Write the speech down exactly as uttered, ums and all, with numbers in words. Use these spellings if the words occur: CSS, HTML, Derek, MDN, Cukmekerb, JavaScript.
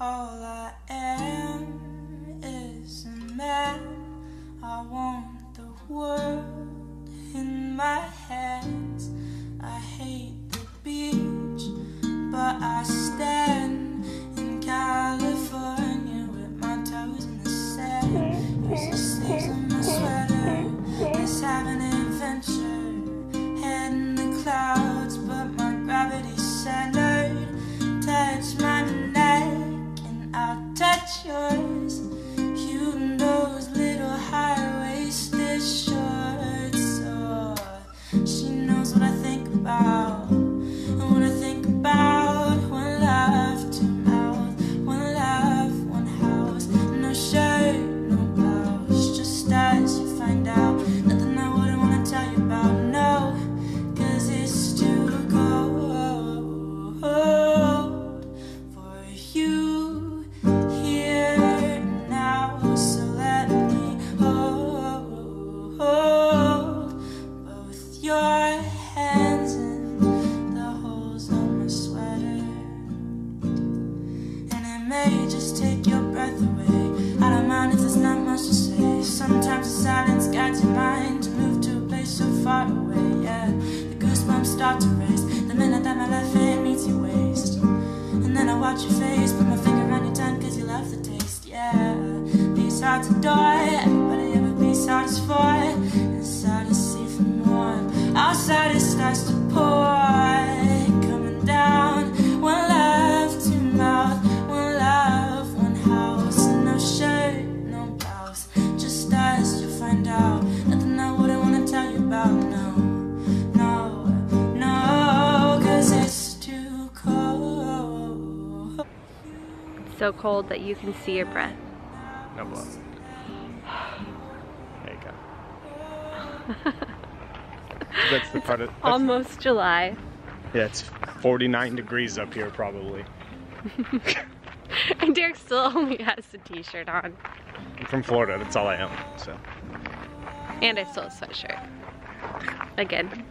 All I am is a man. I want the world in my hands. I hate the beach, but I stand in California with my toes in the sand. Use the sleeves of my sweater. Let's have an adventure. Head in the clouds, but my gravity's centered. Touch my neck. I'll touch yours. You those little high-waisted shorts. Oh, she knows what I think about. And what I think about. One love, two mouths. One love, one house. No shirt, no blouse. Just as you find out. Nothing I wouldn't want to tell you about. No, cause it's too cold for you. Just take your breath away. I don't mind if there's not much to say. Sometimes the silence guides your mind to move to a place so far away. Yeah, the goosebumps start to race the minute that my left hand meets your waist. And then I watch your face, put my finger on your tongue cause you love the taste. Yeah, these hearts adore everybody ever be satisfied. Inside is safe and warm, outside it starts to pour. Coming down, one love, two mouth. Out. Nothing I wouldn't want to tell you about, no, no, no, cause it's too cold. It's so cold that you can see your breath. No blood. There you go. That's the part of, that's almost July. Yeah, it's forty-nine degrees up here probably. And Derek still only has a t-shirt on. I'm from Florida, that's all I own, so. And I stole a sweatshirt. Again.